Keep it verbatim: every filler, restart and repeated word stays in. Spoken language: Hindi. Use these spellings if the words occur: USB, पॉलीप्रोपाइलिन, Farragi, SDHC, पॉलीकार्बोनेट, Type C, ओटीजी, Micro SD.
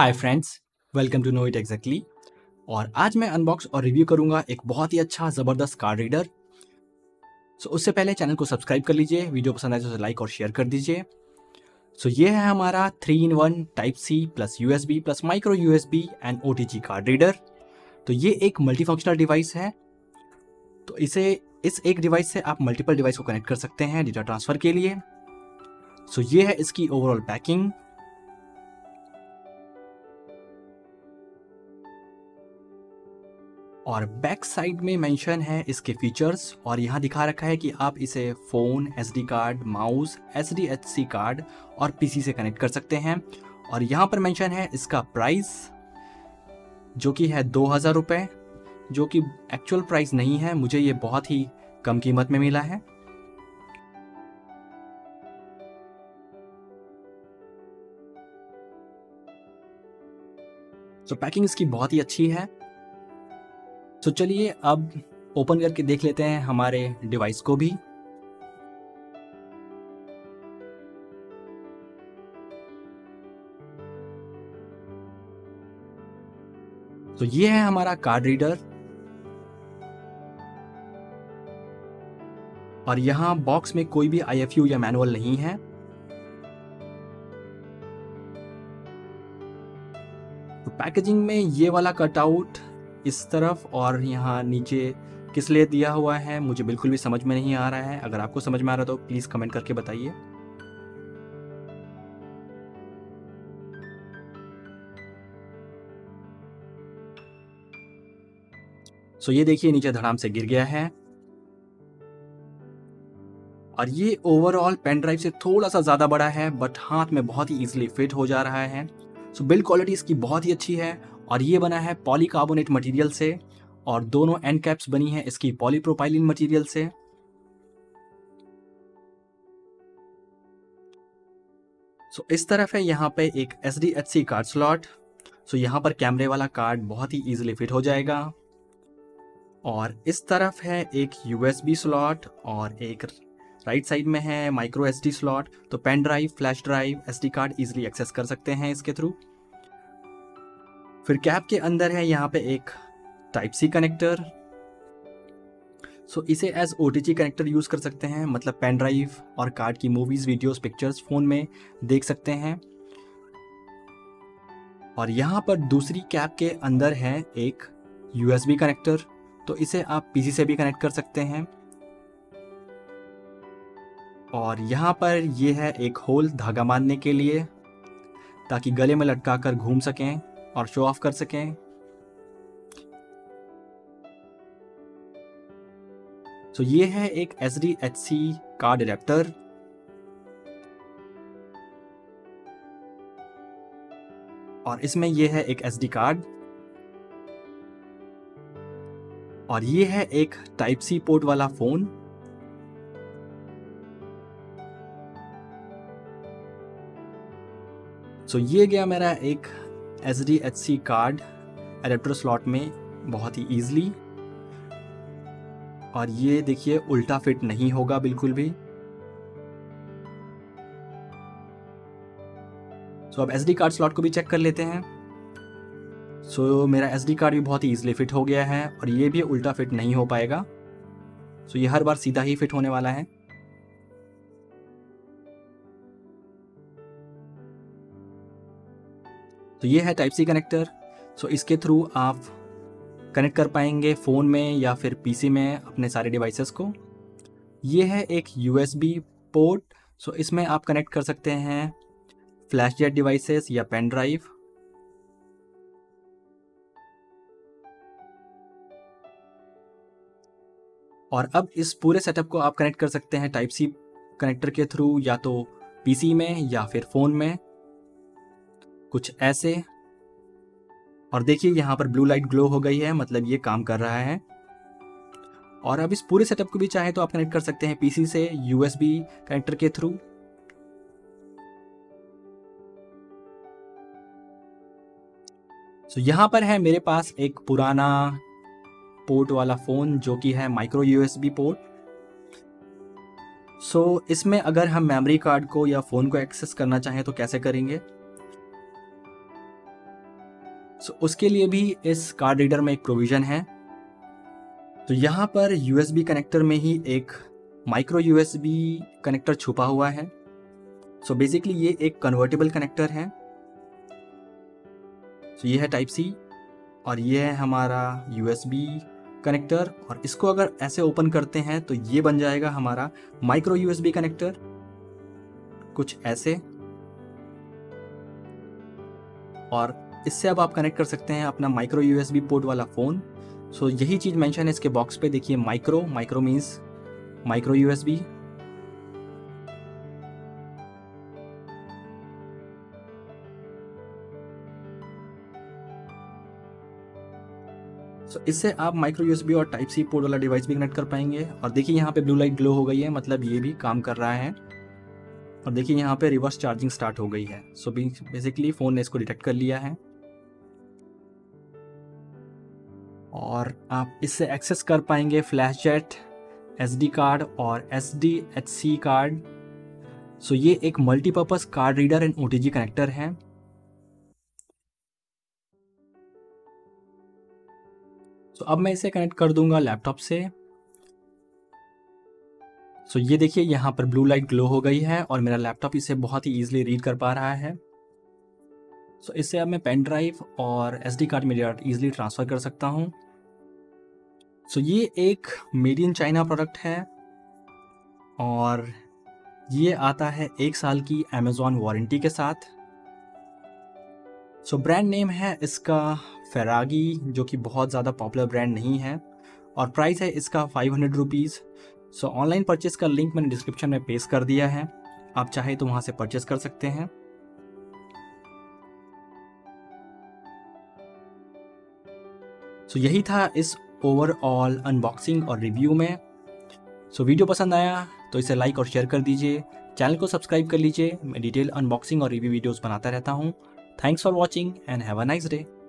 Hi friends, welcome to know it exactly. और आज मैं अनबॉक्स और रिव्यू करूंगा एक बहुत ही अच्छा ज़बरदस्त कार्ड रीडर। सो so, उससे पहले चैनल को सब्सक्राइब कर लीजिए, वीडियो पसंद आए तो लाइक और शेयर कर दीजिए। सो so, ये है हमारा three in one type C plus USB plus micro USB and ओटीजी card reader. तो ये एक मल्टीफंक्शनल डिवाइस है, तो इसे इस एक डिवाइस से आप मल्टीपल डिवाइस को कनेक्ट कर सकते हैं डेटा ट्रांसफ़र के लिए। सो so, ये है इसकी ओवरऑल पैकिंग। और बैक साइड में मेंशन है इसके फीचर्स, और यहाँ दिखा रखा है कि आप इसे phone, SD card, mouse, SDHC card और पीसी से कनेक्ट कर सकते हैं। और यहाँ पर मेंशन है इसका प्राइस, जो कि है दो हज़ार रुपये, जो कि एक्चुअल प्राइस नहीं है, मुझे ये बहुत ही कम कीमत में मिला है। तो पैकिंग इसकी बहुत ही अच्छी है। तो चलिए अब ओपन करके देख लेते हैं हमारे डिवाइस को भी। तो ये है हमारा कार्ड रीडर, और यहाँ बॉक्स में कोई भी आईएफयू या मैनुअल नहीं है। तो पैकेजिंग में ये वाला कटआउट इस तरफ और यहाँ नीचे किस लिए दिया हुआ है मुझे बिल्कुल भी समझ में नहीं आ रहा है। अगर आपको समझ में आ रहा तो प्लीज़ कमेंट करके बताइए। सो ये देखिए नीचे धड़ाम से गिर गया है। और ये ओवरऑल पेन ड्राइव से थोड़ा सा ज़्यादा बड़ा है, बट हाथ में बहुत ही ईजिली फिट हो जा रहा है। सो बिल्ड क्वालिटी इसकी बहुत ही अच्छी है, और ये बना है पॉलीकार्बोनेट मटेरियल से, और दोनों एंड कैप्स बनी है इसकी पॉलीप्रोपाइलिन मटेरियल से। सो इस तरफ है यहाँ पे एक एसडीएचसी कार्ड स्लॉट। सो यहाँ पर कैमरे वाला कार्ड बहुत ही इजीली फिट हो जाएगा। और इस तरफ है एक यूएसबी स्लॉट, और एक राइट साइड में है माइक्रो एसडी स्लॉट। तो pen drive, flash drive, SD card easily access कर सकते हैं इसके थ्रू। फिर कैप के अंदर है यहाँ पे एक टाइप सी कनेक्टर। सो इसे एज ओटीजी कनेक्टर यूज़ कर सकते हैं, मतलब पेन ड्राइव और कार्ड की मूवीज़, वीडियोस, पिक्चर्स फ़ोन में देख सकते हैं। और यहाँ पर दूसरी कैप के अंदर है एक यूएसबी कनेक्टर, तो इसे आप पीसी से भी कनेक्ट कर सकते हैं। और यहाँ पर ये है एक होल धागा बांधने के लिए, ताकि गले में लटका कर घूम सकें और शो ऑफ कर सकें। तो ये है एक एसडीएचसी कार्ड एडेप्टर। और इसमें ये है एक एसडी कार्ड, और ये है एक टाइप सी पोर्ट वाला फोन। सो ये गया मेरा एक एसडीएचसी कार्ड एडेप्टर स्लॉट में बहुत ही ईजिली। और ये देखिए उल्टा फिट नहीं होगा बिल्कुल भी। सो so, अब एसडी कार्ड स्लॉट को भी चेक कर लेते हैं। सो so, मेरा एसडी कार्ड भी बहुत ही ईजिली फिट हो गया है, और ये भी उल्टा फिट नहीं हो पाएगा। सो so, ये हर बार सीधा ही फिट होने वाला है। तो ये है टाइप सी कनेक्टर। सो इसके थ्रू आप कनेक्ट कर पाएंगे फ़ोन में या फिर पीसी में अपने सारे डिवाइसेस को। ये है एक यूएसबी पोर्ट। सो इसमें आप कनेक्ट कर सकते हैं फ्लैश जेट डिवाइसेस या पेन ड्राइव। और अब इस पूरे सेटअप को आप कनेक्ट कर सकते हैं टाइप सी कनेक्टर के थ्रू, या तो पीसी में या फिर फ़ोन में, कुछ ऐसे। और देखिए यहाँ पर ब्लू लाइट ग्लो हो गई है, मतलब ये काम कर रहा है। और अब इस पूरे सेटअप को भी चाहे तो आप कनेक्ट कर सकते हैं पीसी से यूएसबी कनेक्टर के थ्रू। सो यहाँ पर है मेरे पास एक पुराना पोर्ट वाला फ़ोन, जो कि है माइक्रो यूएसबी पोर्ट। सो इसमें अगर हम मेमोरी कार्ड को या फ़ोन को एक्सेस करना चाहें तो कैसे करेंगे? सो उसके लिए भी इस कार्ड रीडर में एक प्रोविज़न है। तो यहाँ पर यूएसबी कनेक्टर में ही एक माइक्रो यूएसबी कनेक्टर छुपा हुआ है। सो बेसिकली ये एक कन्वर्टेबल कनेक्टर है। सो ये है टाइप सी और ये है हमारा यूएसबी कनेक्टर, और इसको अगर ऐसे ओपन करते हैं तो ये बन जाएगा हमारा माइक्रो यूएसबी कनेक्टर कुछ ऐसे, और इससे अब आप कनेक्ट कर सकते हैं अपना माइक्रो यूएसबी पोर्ट वाला फ़ोन। सो यही चीज़ मेंशन है इसके बॉक्स पे, देखिए micro micro means micro USB. So इससे आप माइक्रो यूएसबी और टाइप सी पोर्ट वाला डिवाइस भी कनेक्ट कर पाएंगे। और देखिए यहाँ पे ब्लू लाइट ग्लो हो गई है, मतलब ये भी काम कर रहा है। और देखिए यहाँ पे रिवर्स चार्जिंग स्टार्ट हो गई है। सो बेसिकली फ़ोन ने इसको डिटेक्ट कर लिया है और आप इससे एक्सेस कर पाएंगे फ्लैश जेट, एसडी कार्ड और एसडीएचसी कार्ड। सो ये एक multipurpose card reader and ओटीजी connector है। सो अब मैं इसे कनेक्ट कर दूंगा लैपटॉप से। सो ये देखिए यहाँ पर ब्लू लाइट ग्लो हो गई है और मेरा लैपटॉप इसे बहुत ही ईजिली रीड कर पा रहा है। सो इससे अब मैं पेन ड्राइव और एसडी कार्ड में डाटा ईजिली ट्रांसफ़र कर सकता हूँ। सो ये एक मेड इन चाइना प्रोडक्ट है और ये आता है एक साल की अमेज़ॉन वारंटी के साथ। सो ब्रांड नेम है इसका फैरागी, जो कि बहुत ज़्यादा पॉपुलर ब्रांड नहीं है, और प्राइस है इसका five hundred rupees. So online purchase का लिंक मैंने डिस्क्रिप्शन में पेस्ट कर दिया है, आप चाहे तो वहाँ से परचेस कर सकते हैं। सो so, यही था इस ओवरऑल अनबॉक्सिंग और रिव्यू में। सो so, वीडियो पसंद आया तो इसे लाइक और शेयर कर दीजिए, चैनल को सब्सक्राइब कर लीजिए। मैं डिटेल अनबॉक्सिंग और रिव्यू वीडियोस बनाता रहता हूँ। Thanks for watching and have a nice day.